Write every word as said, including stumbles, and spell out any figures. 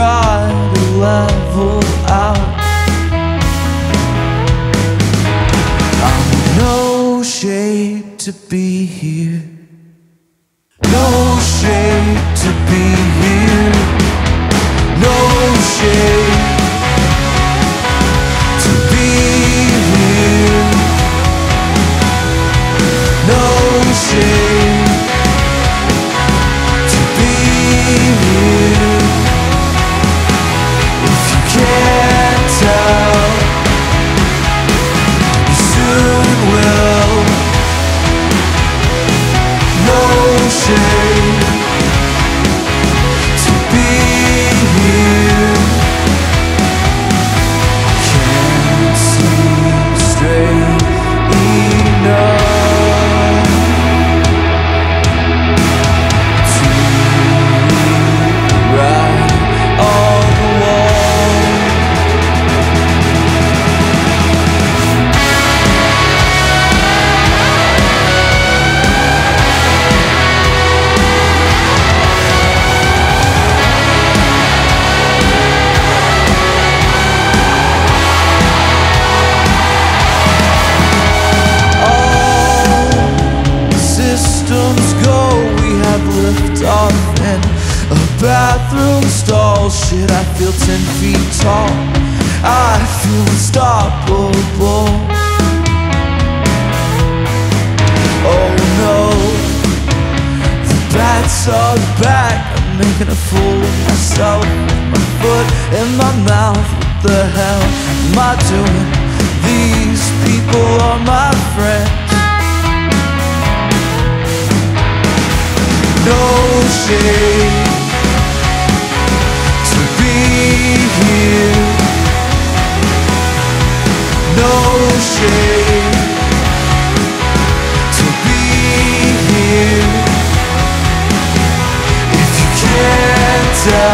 try to level out. I'm in no shape to be here, no shape to be here, no shape to be here, no shape to be here. If you can't tell, you soon will. No shame to be here. Can't seem straight enough to write on the wall. Systems go, we have lift off and a bathroom stall. Shit, I feel ten feet tall. I feel unstoppable. Oh no, the bats are back. I'm making a fool of myself. My foot in my mouth. What the hell am I doing? These people are my friends. No shame to be here, no shame to be here. If you can't tell,